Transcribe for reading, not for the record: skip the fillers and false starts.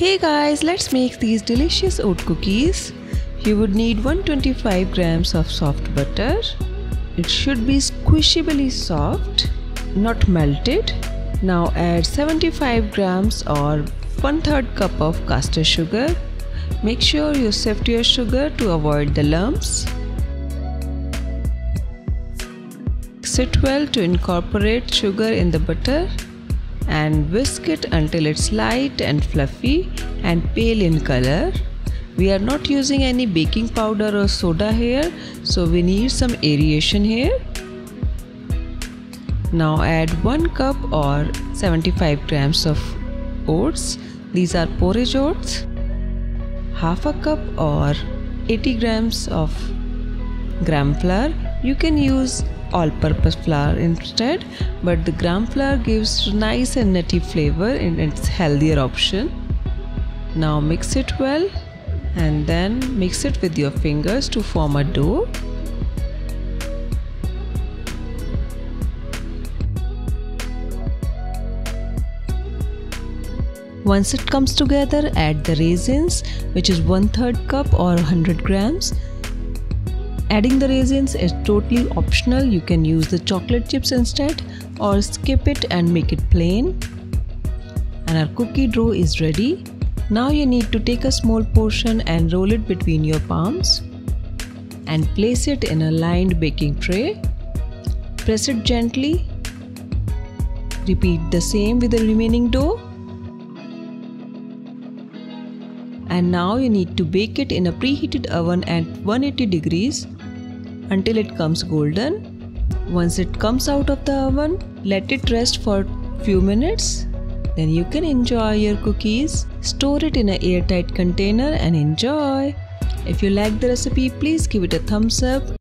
Hey guys, let's make these delicious oat cookies. You would need 125 grams of soft butter. It should be squishably soft, not melted. Now add 75 grams or 1/3 cup of caster sugar. Make sure you sift your sugar to avoid the lumps. Mix it well to incorporate sugar in the butter and whisk it until it's light and fluffy and pale in color. We are not using any baking powder or soda here, so we need some aeration here. Now add 1 cup or 75 grams of oats. These are porridge oats. Half a cup or 80 grams of gram flour. You can use all-purpose flour instead, but the gram flour gives nice and nutty flavor and it's healthier option. Now mix it well and then mix it with your fingers to form a dough. Once it comes together, add the raisins, which is 1/3 cup or 100 grams. Adding the raisins is totally optional. You can use the chocolate chips instead or skip it and make it plain. And our cookie dough is ready. Now you need to take a small portion and roll it between your palms and place it in a lined baking tray. Press it gently. Repeat the same with the remaining dough. And now you need to bake it in a preheated oven at 180 degrees until it comes golden. Once it comes out of the oven, let it rest for a few minutes. Then you can enjoy your cookies. Store it in an airtight container and enjoy. If you like the recipe, please give it a thumbs up.